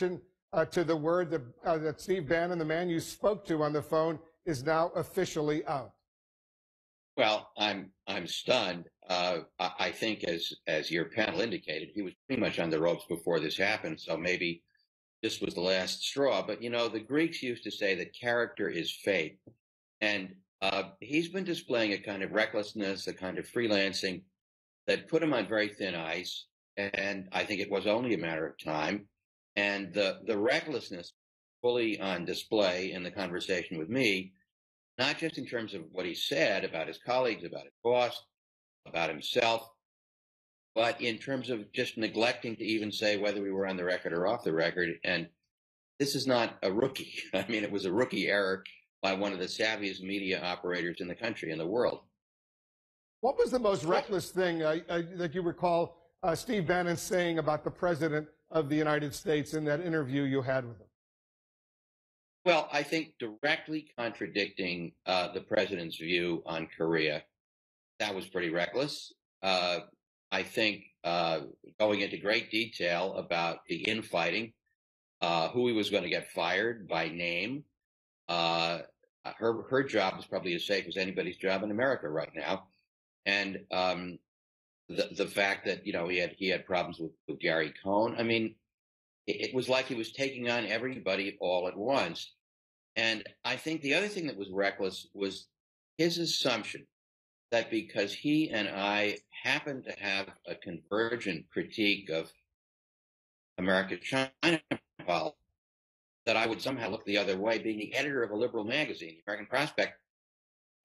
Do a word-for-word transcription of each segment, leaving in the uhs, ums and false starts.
reaction uh, to the word that, uh, that Steve Bannon, the man you spoke to on the phone, is now officially out? Well, I'm I'm stunned. Uh, I, I think, as as your panel indicated, he was pretty much on the ropes before this happened. So maybe this was the last straw. But, you know, the Greeks used to say that character is fate. And uh, he's been displaying a kind of recklessness, a kind of freelancing that put him on very thin ice. And I think it was only a matter of time. And the, the recklessness fully on display in the conversation with me, not just in terms of what he said about his colleagues, about his boss, about himself, but in terms of just neglecting to even say whether we were on the record or off the record. And this is not a rookie. I mean, it was a rookie error by one of the savviest media operators in the country, in the world. What was the most reckless thing uh, uh, that you recall uh, Steve Bannon saying about the president of the United States in that interview you had with him? Well, I think directly contradicting uh, the president's view on Korea, that was pretty reckless. Uh, I think uh, going into great detail about the infighting, uh, who he was going to get fired by name. Uh, her her job is probably as safe as anybody's job in America right now, and um, the the fact that you know he had he had problems with, with Gary Cohn. I mean, it, it was like he was taking on everybody all at once. And I think the other thing that was reckless was his assumption that because he and I happen to have a convergent critique of America-China policy, that I would somehow look the other way, being the editor of a liberal magazine, the American Prospect,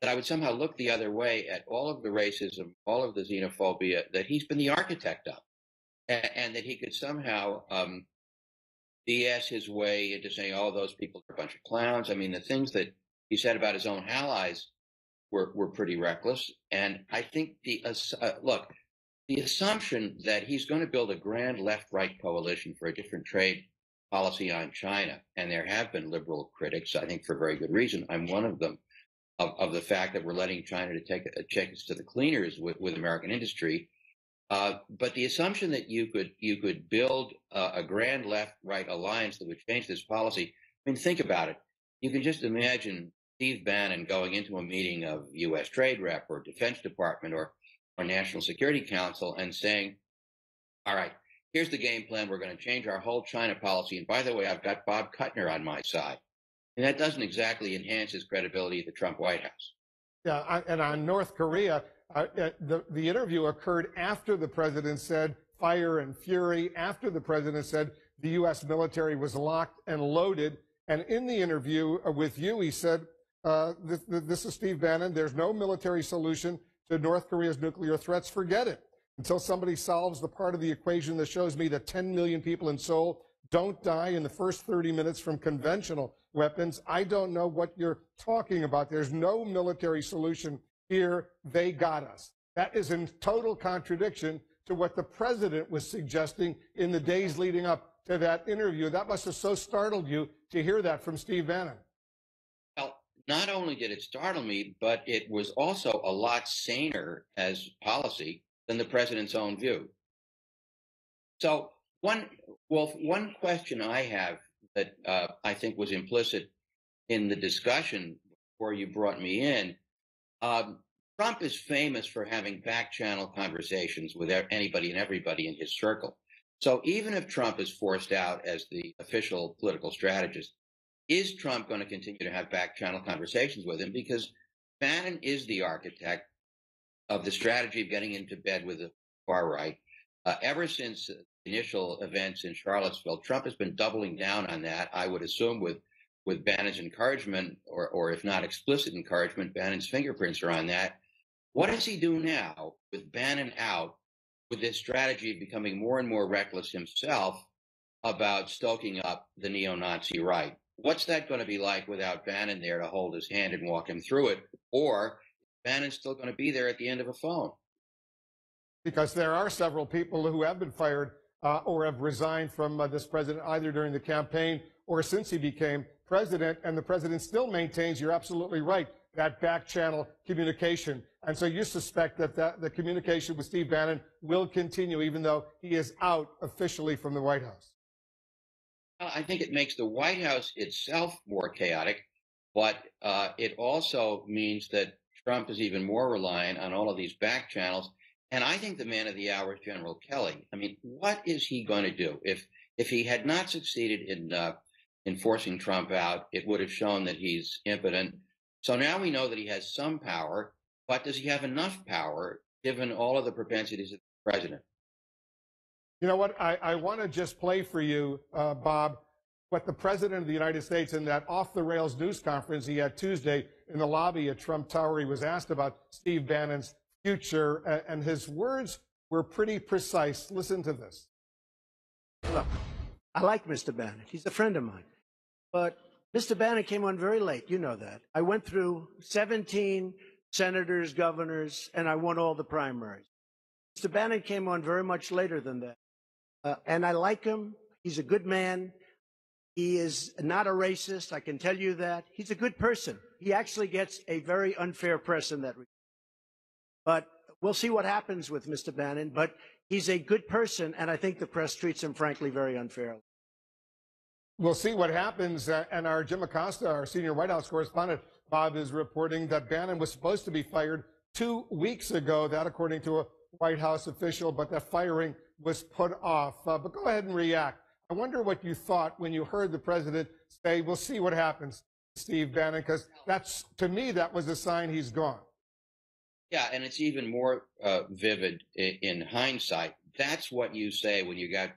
that I would somehow look the other way at all of the racism, all of the xenophobia that he's been the architect of, and, and that he could somehow um, B S his way into saying, oh, those people are a bunch of clowns. I mean, the things that he said about his own allies Were, were pretty reckless. And I think the uh, look, the assumption that he's going to build a grand left-right coalition for a different trade policy on China, and there have been liberal critics, I think for very good reason, I'm one of them, of, of the fact that we're letting China to take a check us to the cleaners with, with American industry. Uh, but the assumption that you could you could build a, a grand left-right alliance that would change this policy, I mean, think about it. You can just imagine Steve Bannon going into a meeting of U S Trade Rep or Defense Department or, or National Security Council and saying, all right, here's the game plan. We're going to change our whole China policy. And by the way, I've got Bob Kuttner on my side. And that doesn't exactly enhance his credibility at the Trump White House. Yeah, I, and on North Korea, uh, the, the interview occurred after the president said fire and fury, after the president said the U S military was locked and loaded. And in the interview with you, he said, Uh, this, this is Steve Bannon. There's no military solution to North Korea's nuclear threats. Forget it. Until somebody solves the part of the equation that shows me that ten million people in Seoul don't die in the first thirty minutes from conventional weapons, I don't know what you're talking about. There's no military solution here. They got us. That is in total contradiction to what the president was suggesting in the days leading up to that interview. That must have so startled you to hear that from Steve Bannon. Not only did it startle me, but it was also a lot saner as policy than the president's own view. So one, well, one question I have that uh, I think was implicit in the discussion before you brought me in, um, Trump is famous for having back-channel conversations with anybody and everybody in his circle. So even if Trump is forced out as the official political strategist, is Trump going to continue to have back-channel conversations with him? Because Bannon is the architect of the strategy of getting into bed with the far right. Uh, ever since the initial events in Charlottesville, Trump has been doubling down on that, I would assume with, with Bannon's encouragement, or, or if not explicit encouragement, Bannon's fingerprints are on that. What does he do now with Bannon out, with this strategy of becoming more and more reckless himself about stoking up the neo-Nazi right? What's that going to be like without Bannon there to hold his hand and walk him through it? Or Bannon's still going to be there at the end of a phone? Because there are several people who have been fired uh, or have resigned from uh, this president, either during the campaign or since he became president. And the president still maintains, you're absolutely right, that back channel communication. And so you suspect that, that the communication with Steve Bannon will continue, even though he is out officially from the White House. I think it makes the White House itself more chaotic, but uh, it also means that Trump is even more reliant on all of these back channels. And I think the man of the hour is General Kelly. I mean, what is he going to do? If if he had not succeeded in uh, in forcing Trump out, it would have shown that he's impotent. So now we know that he has some power, but does he have enough power given all of the propensities of the president? You know what, I, I want to just play for you, uh, Bob, what the president of the United States in that off-the-rails news conference he had Tuesday in the lobby at Trump Tower, he was asked about Steve Bannon's future, and, and his words were pretty precise. Listen to this. Look, I like Mister Bannon. He's a friend of mine. But Mister Bannon came on very late. You know that. I went through seventeen senators, governors, and I won all the primaries. Mister Bannon came on very much later than that. Uh, and I like him. He's a good man. He is not a racist. I can tell you that. He's a good person. He actually gets a very unfair press in that regard. But we'll see what happens with Mister Bannon. But he's a good person, and I think the press treats him, frankly, very unfairly. We'll see what happens. Uh, and our Jim Acosta, our senior White House correspondent, Bob, is reporting that Bannon was supposed to be fired two weeks ago, that according to a White House official, but that firing was put off. Uh, but go ahead and react. I wonder what you thought when you heard the president say, we'll see what happens, Steve Bannon, because that's, to me, that was a sign he's gone. Yeah, and it's even more uh, vivid in, in hindsight. That's what you say when you got,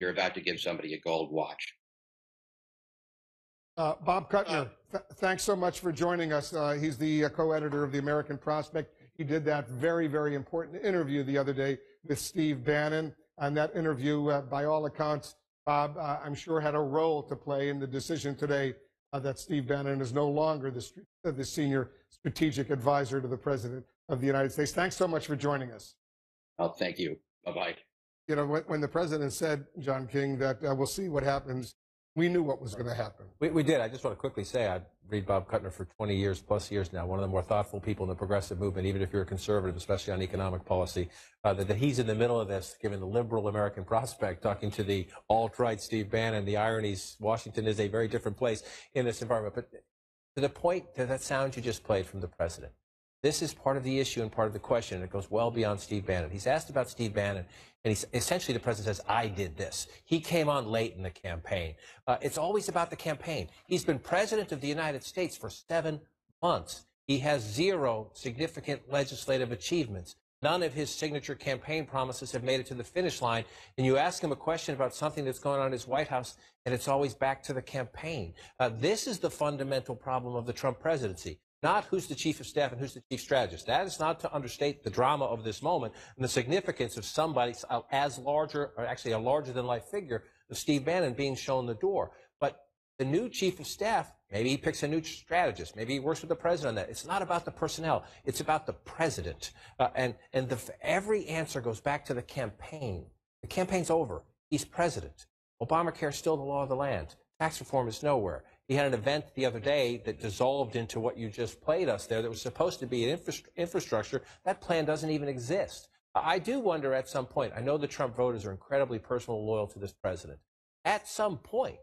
you're about to give somebody a gold watch. Uh, Bob Kuttner, th thanks so much for joining us. Uh, he's the uh, co-editor of the American Prospect. He did that very, very important interview the other day with Steve Bannon. And that interview, uh, by all accounts, Bob, uh, I'm sure had a role to play in the decision today uh, that Steve Bannon is no longer the, st uh, the senior strategic advisor to the president of the United States. Thanks so much for joining us. Oh, thank you. Bye-bye. You know, when, when the president said, John King, that uh, we'll see what happens, we knew what was going to happen. We, we did. I just want to quickly say I read Bob Kuttner for twenty years plus years now, one of the more thoughtful people in the progressive movement, even if you're a conservative, especially on economic policy, uh, that, that he's in the middle of this, given the liberal American prospect, talking to the alt-right Steve Bannon. The ironies, Washington is a very different place in this environment. But to the point, to that sound you just played from the president, this is part of the issue and part of the question, and it goes well beyond Steve Bannon. He's asked about Steve Bannon, and he's, essentially the president says, I did this. He came on late in the campaign. Uh, it's always about the campaign. He's been president of the United States for seven months. He has zero significant legislative achievements. None of his signature campaign promises have made it to the finish line. And you ask him a question about something that's going on in his White House, and it's always back to the campaign. Uh, this is the fundamental problem of the Trump presidency. Not who's the chief of staff and who's the chief strategist. That is not to understate the drama of this moment and the significance of somebody as larger, or actually a larger-than-life figure, of Steve Bannon being shown the door. But the new chief of staff, maybe he picks a new strategist. Maybe he works with the president on that. It's not about the personnel. It's about the president. Uh, and and the, every answer goes back to the campaign. The campaign's over. He's president. Obamacare is still the law of the land. Tax reform is nowhere. He had an event the other day that dissolved into what you just played us there that was supposed to be an infra- infrastructure. That plan doesn't even exist. I do wonder at some point, I know the Trump voters are incredibly personal and loyal to this president. At some point,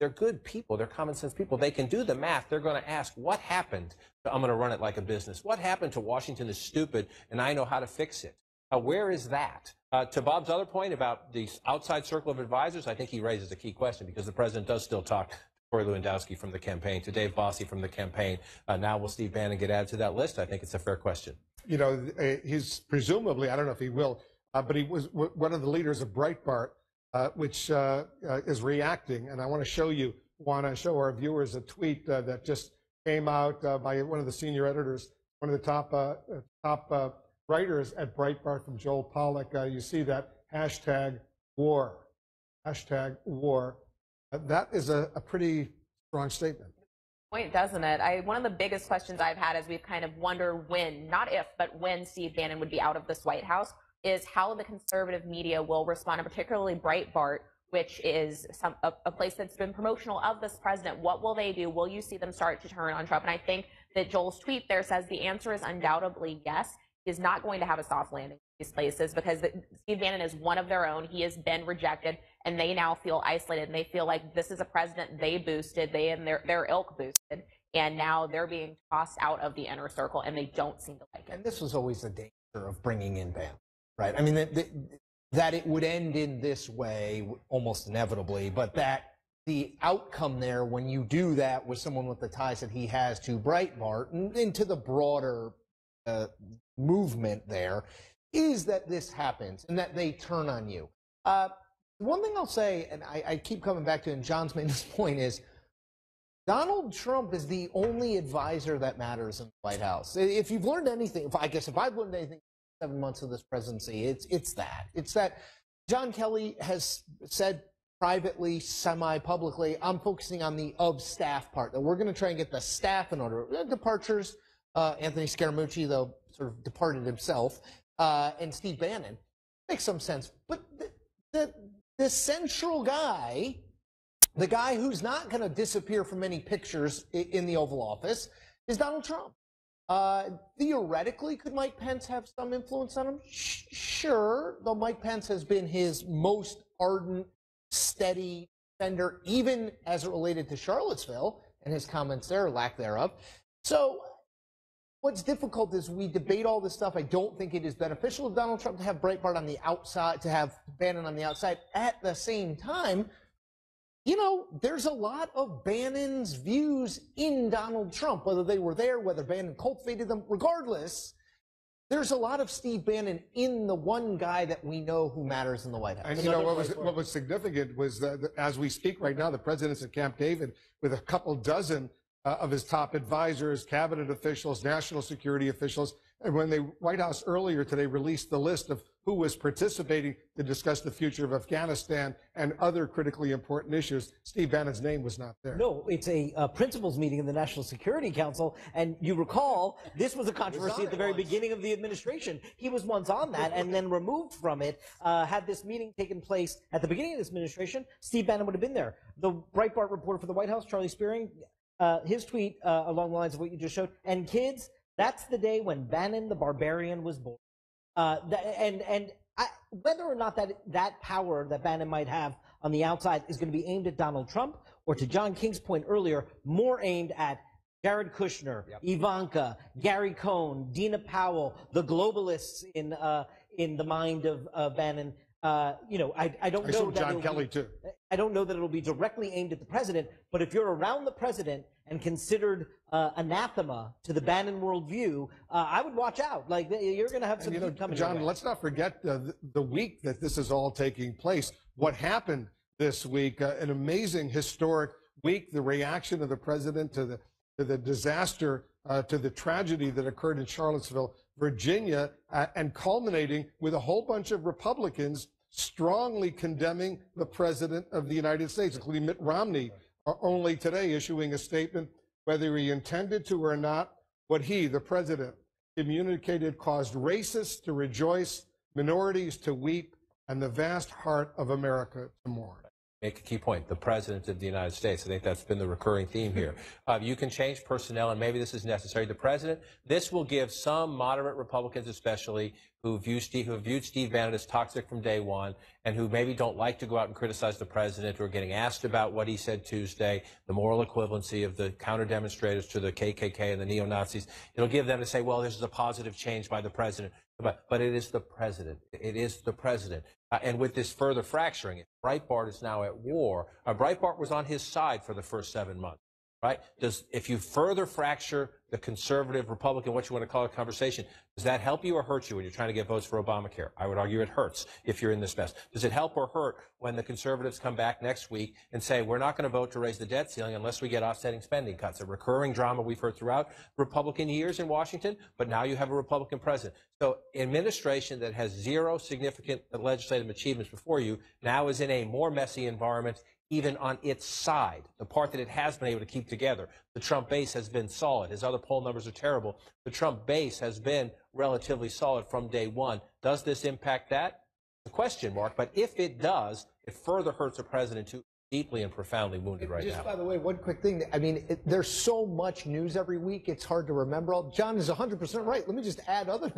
they're good people. They're common sense people. They can do the math. They're going to ask, what happened? I'm going to run it like a business. What happened to Washington is stupid, and I know how to fix it. Uh, where is that? Uh, to Bob's other point about the outside circle of advisors, I think he raises a key question because the president does still talk Corey Lewandowski from the campaign, to Dave Bossie from the campaign. Uh, now will Steve Bannon get added to that list? I think it's a fair question. You know, he's presumably, I don't know if he will, uh, but he was one of the leaders of Breitbart, uh, which uh, uh, is reacting. And I want to show you, want to show our viewers a tweet uh, that just came out uh, by one of the senior editors, one of the top, uh, top uh, writers at Breitbart from Joel Pollack. Uh, you see that hashtag war, hashtag war. Uh, that is a, a pretty strong statement. Point, doesn't it? I, one of the biggest questions I've had as we've kind of wondered when, not if, but when Steve Bannon would be out of this White House is how the conservative media will respond, and particularly Breitbart, which is some, a, a place that's been promotional of this president. What will they do? Will you see them start to turn on Trump? And I think that Joel's tweet there says the answer is undoubtedly yes. He is not going to have a soft landing in these places because the, Steve Bannon is one of their own. He has been rejected. and they now feel isolated, and they feel like this is a president they boosted, they and their, their ilk boosted, and now they're being tossed out of the inner circle, and they don't seem to like it. And this was always the danger of bringing in Bannon, right? I mean, the, the, that it would end in this way almost inevitably, but that the outcome there when you do that with someone with the ties that he has to Breitbart and, and to the broader uh, movement there is that this happens and that they turn on you. Uh, one thing I'll say, and I, I keep coming back to, and John's made this point, is Donald Trump is the only advisor that matters in the White House. If you've learned anything, if, I guess if I've learned anything seven months of this presidency, it's, it's that. It's that John Kelly has said privately, semi-publicly, I'm focusing on the of staff part, that we're going to try and get the staff in order. Departures, uh, Anthony Scaramucci, though, sort of departed himself, uh, and Steve Bannon. Makes some sense. But the, the, the central guy, the guy who's not going to disappear from any pictures in the Oval Office, is Donald Trump. Uh, theoretically, could Mike Pence have some influence on him? Sh sure, though Mike Pence has been his most ardent, steady defender, even as it related to Charlottesville and his comments there, lack thereof. So what's difficult is we debate all this stuff. I don't think it is beneficial to Donald Trump to have Breitbart on the outside, to have Bannon on the outside. At the same time, you know, there's a lot of Bannon's views in Donald Trump, whether they were there, whether Bannon cultivated them. Regardless, there's a lot of Steve Bannon in the one guy that we know who matters in the White House. And you know, what was, what was significant was that, that as we speak right now, the president's at Camp David with a couple dozen uh, of his top advisors, cabinet officials, national security officials. And when the White House earlier today released the list of who was participating to discuss the future of Afghanistan and other critically important issues, Steve Bannon's name was not there. No, it's a uh, principals meeting in the National Security Council, and you recall this was a controversy at the very beginning of the administration. He was once on that and then removed from it. Uh, had this meeting taken place at the beginning of this administration, Steve Bannon would have been there. The Breitbart reporter for the White House, Charlie Spiering, uh, his tweet uh, along the lines of what you just showed, and kids, that's the day when Bannon the Barbarian was born. Uh, and and I, whether or not that, that power that Bannon might have on the outside is going to be aimed at Donald Trump, or to John King's point earlier, more aimed at Jared Kushner, yep, Ivanka, Gary Cohn, Dina Powell, the globalists in, uh, in the mind of uh, Bannon. Uh, you know, I, I don't I know that John Kelly be, too. I don't know that it'll be directly aimed at the president, but if you're around the president and considered uh, anathema to the Bannon worldview, uh, I would watch out. Like, you're going to have some you know, coming. John, let's not forget the, the week that this is all taking place. What happened this week? Uh, an amazing, historic week. The reaction of the president to the to the disaster, uh, to the tragedy that occurred in Charlottesville, Virginia, uh, and culminating with a whole bunch of Republicans strongly condemning the president of the United States, including Mitt Romney, uh, only today issuing a statement, whether he intended to or not, what he, the president, communicated caused racists to rejoice, minorities to weep, and the vast heart of America to mourn. Make a key point, the president of the United States. I think that's been the recurring theme here. Uh, you can change personnel, and maybe this is necessary. The president, this will give some moderate Republicans especially who view Steve, who have viewed Steve Bannon as toxic from day one and who maybe don't like to go out and criticize the president or getting asked about what he said Tuesday, the moral equivalency of the counter-demonstrators to the K K K and the neo-Nazis. It'll give them to say, well, this is a positive change by the president. But, but it is the president. It is the president. Uh, and with this further fracturing, Breitbart is now at war. Uh, Breitbart was on his side for the first seven months, right? Does, if you further fracture the conservative, Republican, what you want to call a conversation, does that help you or hurt you when you're trying to get votes for Obamacare? I would argue it hurts if you're in this mess. Does it help or hurt when the conservatives come back next week and say, we're not going to vote to raise the debt ceiling unless we get offsetting spending cuts? A recurring drama we've heard throughout Republican years in Washington, but now you have a Republican president. So administration that has zero significant legislative achievements before you now is in a more messy environment, even on its side, the part that it has been able to keep together. The Trump base has been solid. His other poll numbers are terrible. The Trump base has been relatively solid from day one. Does this impact that? It's a question mark. But if it does, it further hurts a president who is deeply and profoundly wounded right now. Just by the way, one quick thing. I mean, it, there's so much news every week, it's hard to remember all. John is one hundred percent right. Let me just add other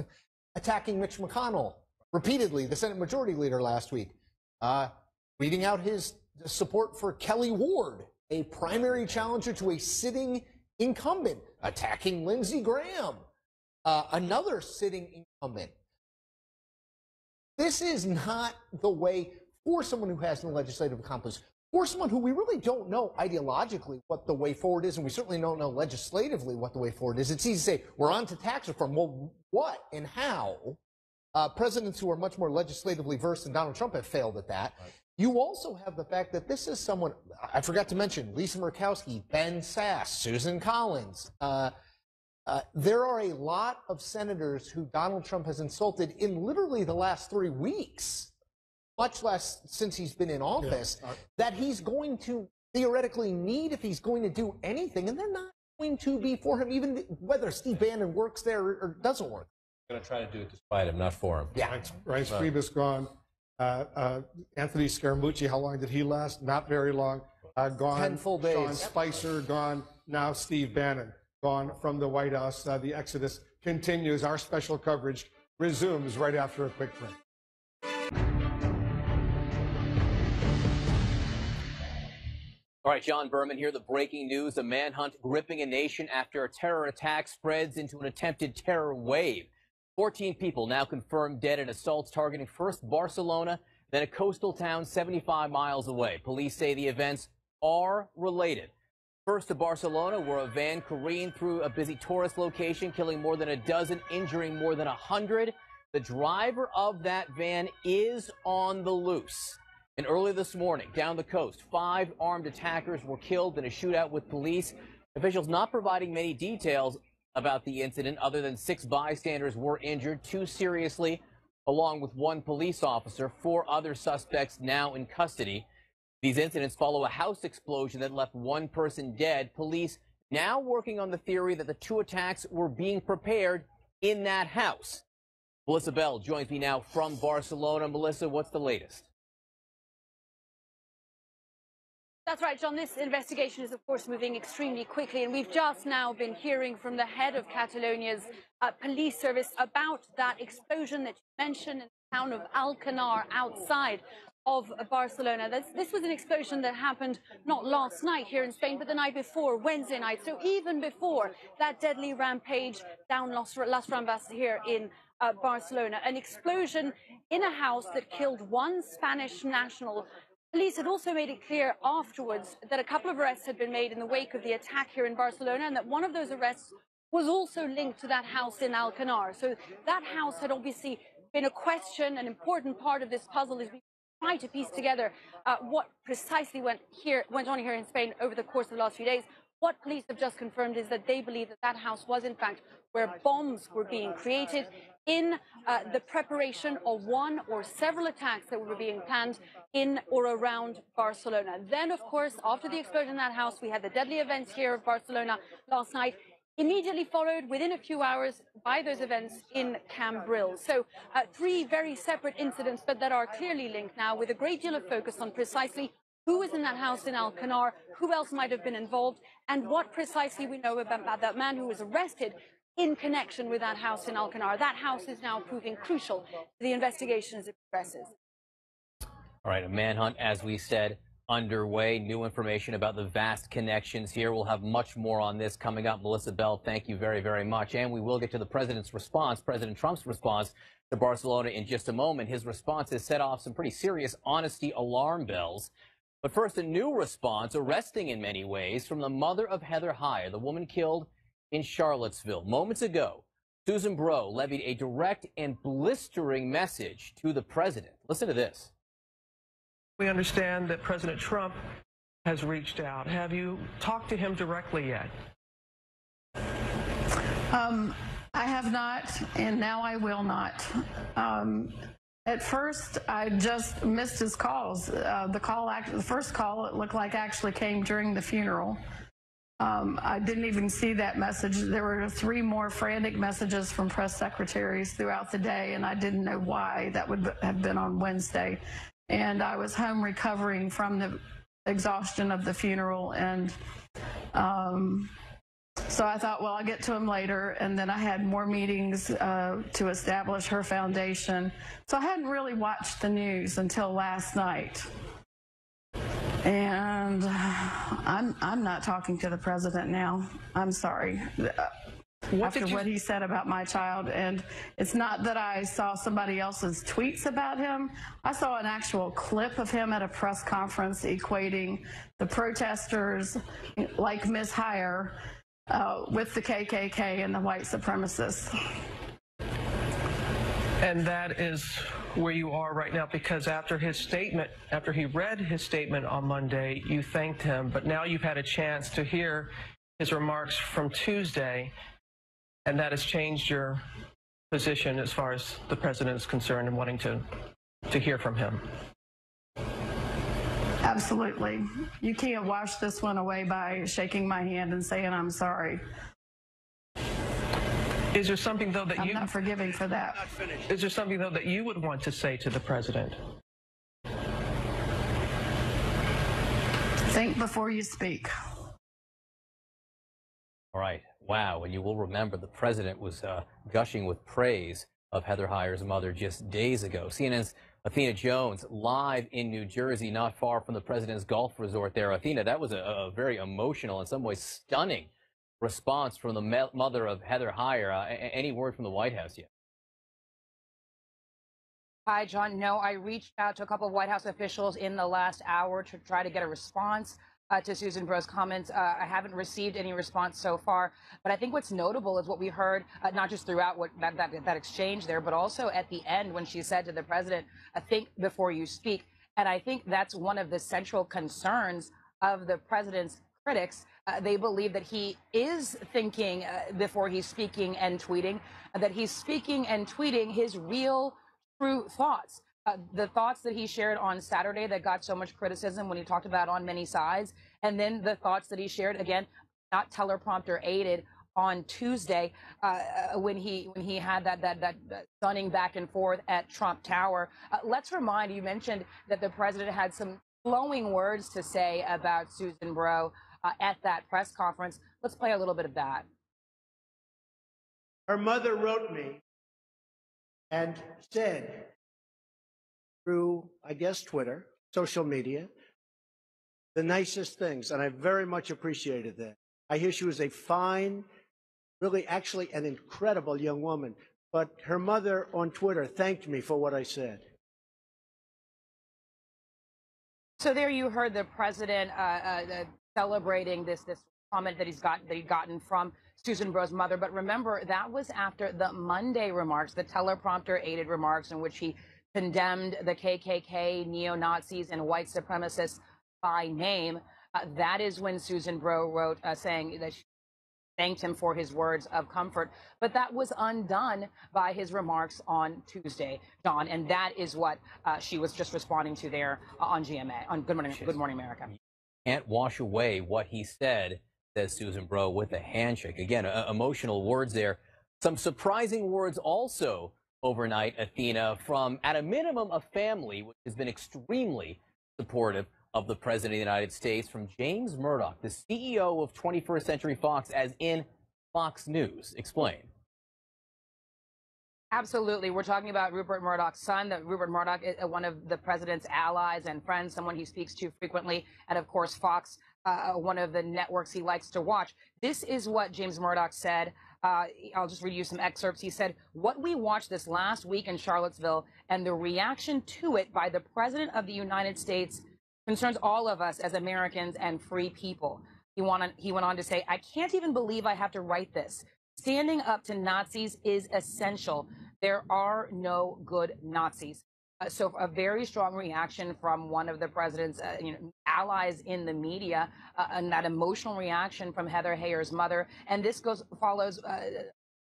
attacking Mitch McConnell repeatedly, the Senate Majority Leader last week. Uh, tweeting out his support for Kelly Ward, a primary challenger to a sitting incumbent, attacking Lindsey Graham, uh, another sitting incumbent. This is not the way for someone who has no legislative accomplishments, for someone who we really don't know ideologically what the way forward is, and we certainly don't know legislatively what the way forward is. It's easy to say, we're on to tax reform. Well, what and how? Uh, presidents who are much more legislatively versed than Donald Trump have failed at that. Right. You also have the fact that this is someone, I forgot to mention, Lisa Murkowski, Ben Sasse, Susan Collins. Uh, uh, there are a lot of senators who Donald Trump has insulted in literally the last three weeks, much less since he's been in office, yeah. that he's going to theoretically need if he's going to do anything, and they're not going to be for him, even whether Steve Bannon works there or doesn't work. Going to try to do it despite him, not for him. Yeah. Rice, Rice right. Priebus gone. Uh, uh, Anthony Scaramucci, how long did he last? Not very long. Uh, gone. Ten full days. Sean Spicer, gone. Now Steve Bannon, gone from the White House. Uh, the exodus continues. Our special coverage resumes right after a quick break. All right, John Berman here, the breaking news, a manhunt gripping a nation after a terror attack spreads into an attempted terror wave. fourteen people now confirmed dead in assaults targeting first Barcelona, then a coastal town seventy-five miles away. Police say the events are related. First to Barcelona, where a van careened through a busy tourist location, killing more than a dozen, injuring more than a hundred. The driver of that van is on the loose. And early this morning, down the coast, five armed attackers were killed in a shootout with police. Officials not providing many details about the incident, other than six bystanders were injured, two seriously, along with one police officer. Four other suspects now in custody. These incidents follow a house explosion that left one person dead. Police now working on the theory that the two attacks were being prepared in that house. Melissa Bell joins me now from Barcelona. Melissa, what's the latest? That's right, John. This investigation is, of course, moving extremely quickly, and we've just now been hearing from the head of Catalonia's uh, police service about that explosion that you mentioned in the town of Alcanar outside of Barcelona. This, this was an explosion that happened not last night here in Spain, but the night before, Wednesday night. So even before that deadly rampage down Las, Las Ramblas here in uh, Barcelona, an explosion in a house that killed one Spanish national. Police had also made it clear afterwards that a couple of arrests had been made in the wake of the attack here in Barcelona, and that one of those arrests was also linked to that house in Alcanar. So that house had obviously been a question, an important part of this puzzle as we try to piece together uh, what precisely went here went on here in Spain over the course of the last few days. What police have just confirmed is that they believe that that house was, in fact, where bombs were being created in uh, the preparation of one or several attacks that were being planned in or around Barcelona. Then, of course, after the explosion in that house, we had the deadly events here in Barcelona last night, immediately followed within a few hours by those events in Cambrils. So uh, three very separate incidents, but that are clearly linked now, with a great deal of focus on precisely who was in that house in Alcanar, who else might have been involved, and what precisely we know about, about that man who was arrested in connection with that house in Alcanar. That house is now proving crucial to the investigation as it progresses. All right, a manhunt, as we said, underway. New information about the vast connections here. We'll have much more on this coming up. Melissa Bell, thank you very, very much. And we will get to the president's response, President Trump's response to Barcelona in just a moment. His response has set off some pretty serious honesty alarm bells. But first, a new response, arresting in many ways, from the mother of Heather Heyer, the woman killed in Charlottesville. Moments ago, Susan Bro levied a direct and blistering message to the president. Listen to this. We understand that President Trump has reached out. Have you talked to him directly yet? Um, I have not, and now I will not. Um, At first, I just missed his calls. Uh, the call, act the first call, it looked like actually came during the funeral. Um, I didn't even see that message. There were three more frantic messages from press secretaries throughout the day, and I didn't know why. That would have been on Wednesday. And I was home recovering from the exhaustion of the funeral, and um, so I thought, well, I'll get to him later, and then I had more meetings uh, to establish her foundation. So I hadn't really watched the news until last night. And I'm I'm not talking to the president now. I'm sorry. What After did you... what he said about my child, and it's not that I saw somebody else's tweets about him. I saw an actual clip of him at a press conference equating the protesters, like Miz Heyer, uh, with the K K K and the white supremacists. And that is where you are right now, because after his statement, after he read his statement on Monday, you thanked him, but now you've had a chance to hear his remarks from Tuesday, and that has changed your position as far as the president is concerned and wanting to, to hear from him. Absolutely. You can't wash this one away by shaking my hand and saying I'm sorry. Is there something, though, that you... I'm not forgiving for that. Is there something, though, that you would want to say to the president? Think before you speak. All right. Wow. And you will remember the president was uh, gushing with praise of Heather Heyer's mother just days ago. C N N's Athena Jones live in New Jersey, not far from the president's golf resort there. Athena, that was a, a very emotional, in some ways stunning response from the mother of Heather Heyer. Uh, any word from the White House yet? Hi, John. No, I reached out to a couple of White House officials in the last hour to try to get a response uh, to Susan Bro's comments. Uh, I haven't received any response so far, but I think what's notable is what we heard, uh, not just throughout what, that, that, that exchange there, but also at the end when she said to the president, think before you speak. And I think that's one of the central concerns of the president's critics. Uh, they believe that he is thinking uh, before he's speaking and tweeting, uh, that he's speaking and tweeting his real, true thoughts. Uh, the thoughts that he shared on Saturday that got so much criticism when he talked about On Many Sides, and then the thoughts that he shared, again, not teleprompter aided, on Tuesday uh, when he when he had that that that stunning back and forth at Trump Tower. Uh, let's remind, you mentioned that the president had some glowing words to say about Susan Bro Uh, at that press conference. Let's play a little bit of that. Her mother wrote me and said through, I guess, Twitter, social media, the nicest things, and I very much appreciated that. I hear she was a fine, really actually an incredible young woman, but her mother on Twitter thanked me for what I said. So there you heard the president uh, uh, celebrating this this comment that he's got that he'd gotten from Susan Bro's mother. But remember, that was after the Monday remarks, the teleprompter aided remarks in which he condemned the K K K, neo-Nazis and white supremacists by name. Uh, that is when Susan Bro wrote uh, saying that she thanked him for his words of comfort. But that was undone by his remarks on Tuesday, Don. And that is what uh, she was just responding to there uh, on G M A, on Good Morning, Good Morning America. Can't wash away what he said, says Susan Bro, with a handshake. Again, uh, emotional words there. Some surprising words also overnight, Athena, from, at a minimum, a family which has been extremely supportive of the president of the United States, from James Murdoch, the C E O of twenty-first century fox, as in Fox News. Explain. Absolutely. We're talking about Rupert Murdoch's son. That Rupert Murdoch is one of the president's allies and friends, someone he speaks to frequently, and of course Fox, uh, one of the networks he likes to watch. This is what James Murdoch said. Uh, I'll just read you some excerpts. He said, "What we watched this last week in Charlottesville and the reaction to it by the president of the United States concerns all of us as Americans and free people." He went on, he went on to say, "I can't even believe I have to write this. Standing up to Nazis is essential. There are no good Nazis." Uh, so a very strong reaction from one of the president's uh, you know, allies in the media, uh, and that emotional reaction from Heather Heyer's mother. And this goes follows uh,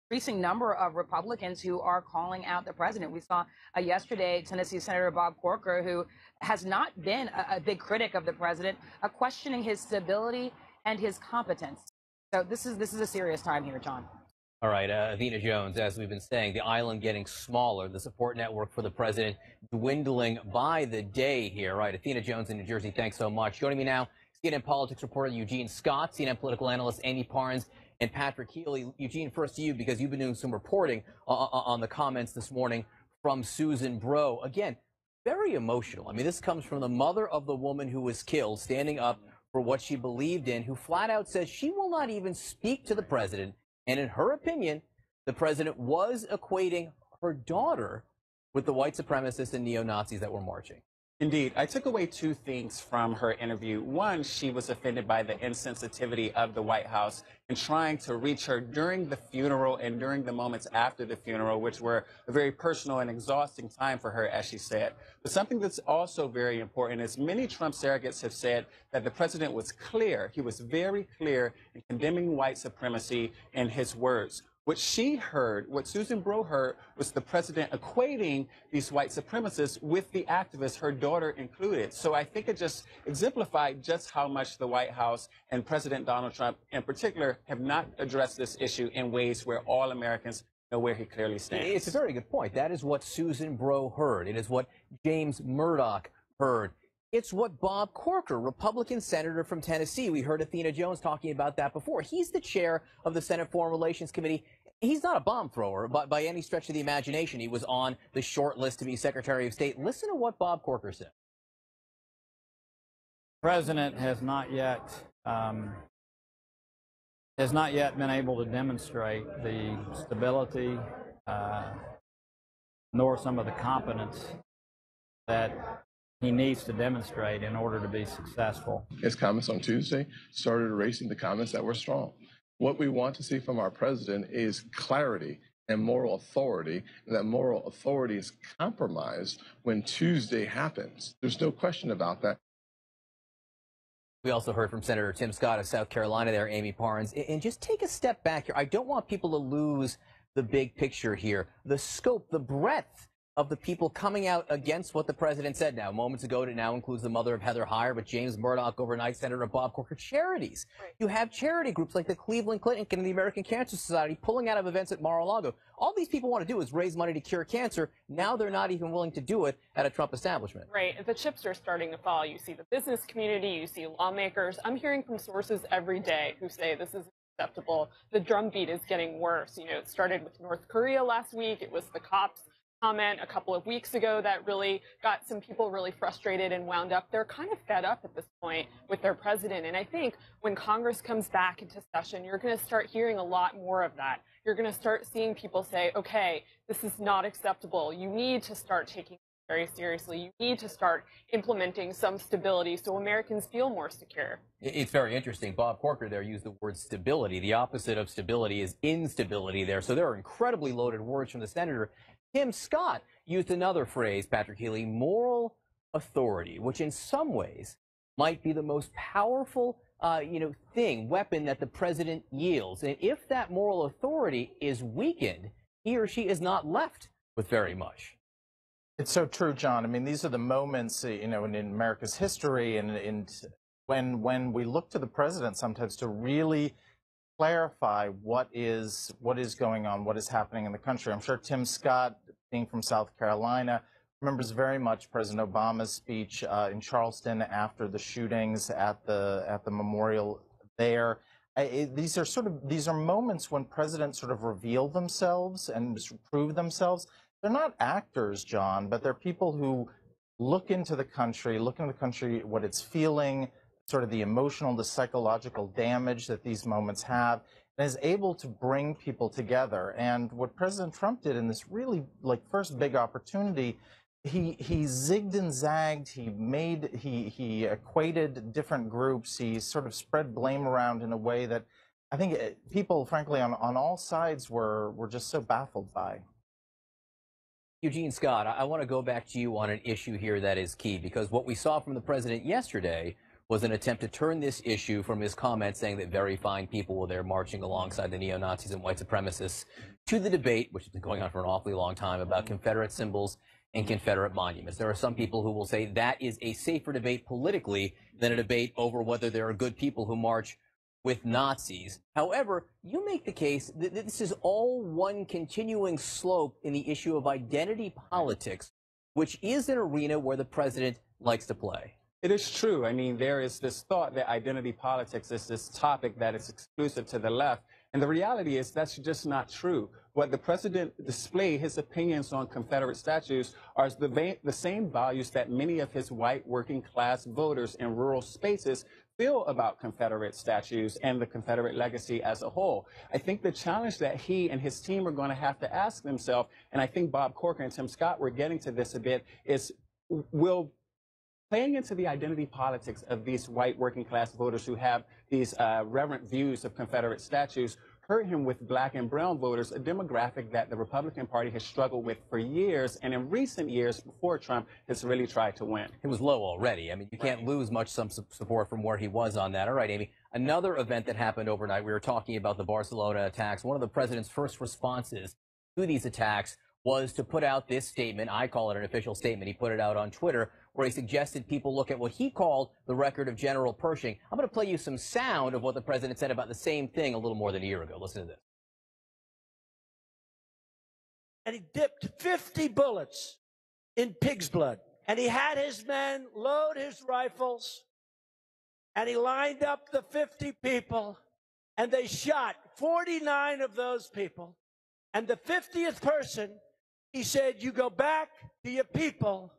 increasing number of Republicans who are calling out the president. We saw uh, yesterday Tennessee Senator Bob Corker, who has not been a, a big critic of the president, uh, questioning his stability and his competence. So this is this is a serious time here, John. All right, uh, Athena Jones, as we've been saying, the island getting smaller, the support network for the president dwindling by the day here. Right, Athena Jones in New Jersey, thanks so much. Joining me now, C N N politics reporter Eugene Scott, C N N political analyst Amy Parnes, and Patrick Healy. Eugene, first to you, because you've been doing some reporting uh, on the comments this morning from Susan Bro. Again, very emotional. I mean, this comes from the mother of the woman who was killed, standing up for what she believed in, who flat out says she will not even speak to the president. And in her opinion, the president was equating her daughter with the white supremacists and neo-Nazis that were marching. Indeed. I took away two things from her interview. One, she was offended by the insensitivity of the White House in trying to reach her during the funeral and during the moments after the funeral, which were a very personal and exhausting time for her, as she said. But something that's also very important is many Trump surrogates have said that the president was clear. He was very clear in condemning white supremacy in his words. What she heard, what Susan Bro heard, was the president equating these white supremacists with the activists, her daughter included. So I think it just exemplified just how much the White House and President Donald Trump in particular have not addressed this issue in ways where all Americans know where he clearly stands. It's a very good point. That is what Susan Bro heard. It is what James Murdoch heard. It's what Bob Corker, Republican senator from Tennessee, we heard Athena Jones talking about that before. He's the chair of the Senate Foreign Relations Committee. He's not a bomb thrower, but by any stretch of the imagination, he was on the short list to be Secretary of State. Listen to what Bob Corker said. The president has not yet um, has not yet been able to demonstrate the stability uh, nor some of the competence that he needs to demonstrate in order to be successful. His comments on Tuesday started erasing the comments that were strong. What we want to see from our president is clarity and moral authority, and that moral authority is compromised when Tuesday happens. There's no question about that. We also heard from Senator Tim Scott of South Carolina there, Amy Parnes. And just take a step back here. I don't want people to lose the big picture here, the scope, the breadth of the people coming out against what the president said. Now, moments ago, it now includes the mother of Heather Heyer, but James Murdoch overnight, Senator Bob Corker, charities. Right. You have charity groups like the Cleveland Clinic and the American Cancer Society pulling out of events at Mar-a-Lago. All these people want to do is raise money to cure cancer. Now they're not even willing to do it at a Trump establishment. Right. The chips are starting to fall. You see the business community. You see lawmakers. I'm hearing from sources every day who say this is acceptable. The drumbeat is getting worse. You know, it started with North Korea last week. It was the cops comment a couple of weeks ago that really got some people really frustrated and wound up. They're kind of fed up at this point with their president. And I think when Congress comes back into session, you're going to start hearing a lot more of that. You're going to start seeing people say, okay, this is not acceptable. You need to start taking it very seriously. You need to start implementing some stability so Americans feel more secure. It's very interesting. Bob Corker there used the word stability. The opposite of stability is instability there. So there are incredibly loaded words from the senator. Tim Scott used another phrase, Patrick Healy, moral authority, which in some ways might be the most powerful, uh, you know, thing, weapon that the president yields. And if that moral authority is weakened, he or she is not left with very much. It's so true, John. I mean, these are the moments, you know, in, in America's history and, and when, when we look to the president sometimes to really clarify what is, what is going on, what is happening in the country. I'm sure Tim Scott, being from South Carolina, remembers very much President Obama's speech uh, in Charleston after the shootings at the at the memorial there. I, it, these are sort of these are moments when presidents sort of reveal themselves and prove themselves. They're not actors, John, but they're people who look into the country, look into the country, what it's feeling, sort of the emotional, the psychological damage that these moments have, and is able to bring people together. And what President Trump did in this really, like, first big opportunity, he he zigged and zagged, he made, he, he equated different groups, he sort of spread blame around in a way that I think people, frankly, on, on all sides were, were just so baffled by. Eugene Scott, I want to go back to you on an issue here that is key, because what we saw from the president yesterday was an attempt to turn this issue from his comments saying that very fine people were there marching alongside the neo-Nazis and white supremacists to the debate, which has been going on for an awfully long time, about Confederate symbols and Confederate monuments. There are some people who will say that is a safer debate politically than a debate over whether there are good people who march with Nazis. However, you make the case that this is all one continuing slope in the issue of identity politics, which is an arena where the president likes to play. It is true. I mean, there is this thought that identity politics is this topic that is exclusive to the left. And the reality is that's just not true. What the president displayed his opinions on Confederate statues are the, the same values that many of his white working class voters in rural spaces feel about Confederate statues and the Confederate legacy as a whole. I think the challenge that he and his team are going to have to ask themselves, and I think Bob Corker and Tim Scott were getting to this a bit, is will playing into the identity politics of these white working class voters who have these uh, reverent views of Confederate statues hurt him with black and brown voters, a demographic that the Republican Party has struggled with for years, and in recent years before Trump has really tried to win. It was low already. I mean, you can't lose much some support from where he was on that. All right, Amy, another event that happened overnight, we were talking about the Barcelona attacks. One of the president's first responses to these attacks was to put out this statement. I call it an official statement. He put it out on Twitter, where he suggested people look at what he called the record of General Pershing. I'm going to play you some sound of what the president said about the same thing a little more than a year ago. Listen to this. And he dipped fifty bullets in pig's blood. And he had his men load his rifles. And he lined up the fifty people. And they shot forty-nine of those people. And the fiftieth person, he said, you go back to your people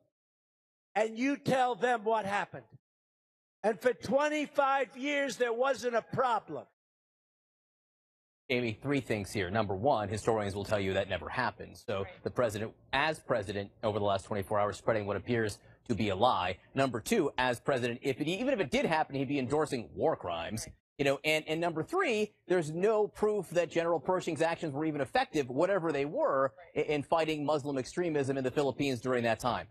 and you tell them what happened. And for twenty-five years, there wasn't a problem. Amy, three things here. Number one, historians will tell you that never happened. So right. The president, as president, over the last twenty-four hours, spreading what appears to be a lie. Number two, as president, if it, even if it did happen, he'd be endorsing war crimes. Right. You know, and, and number three, there's no proof that General Pershing's actions were even effective, whatever they were, in, in fighting Muslim extremism in the Philippines during that time.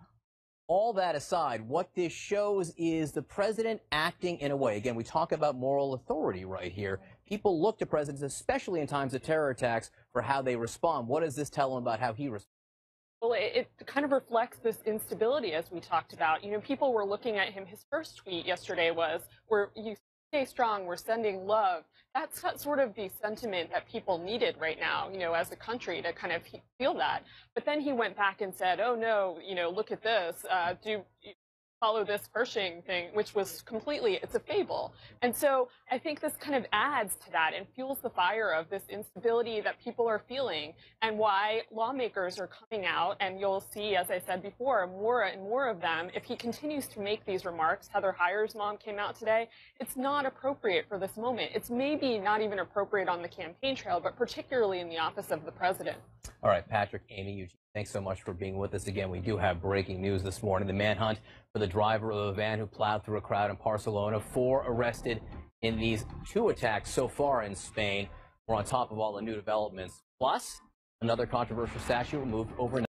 All that aside, what this shows is the president acting in a way. Again, we talk about moral authority right here. People look to presidents, especially in times of terror attacks, for how they respond. What does this tell him about how he responds? Well, it, it kind of reflects this instability, as we talked about. You know, people were looking at him. His first tweet yesterday was, where you stay strong, we're sending love. That's sort of the sentiment that people needed right now, you know, as a country, to kind of feel that. But then he went back and said, oh no, you know, look at this, uh, do follow this Pershing thing, which was completely, it's a fable. And so I think this kind of adds to that and fuels the fire of this instability that people are feeling, and why lawmakers are coming out, and you'll see, as I said before, more and more of them. If he continues to make these remarks, Heather Heyer's mom came out today, it's not appropriate for this moment. It's maybe not even appropriate on the campaign trail, but particularly in the office of the president. All right, Patrick, Amy, Eugene, thanks so much for being with us again. We do have breaking news this morning. The manhunt for the driver of a van who plowed through a crowd in Barcelona. Four arrested in these two attacks so far in Spain. We're on top of all the new developments. Plus, another controversial statue removed overnight.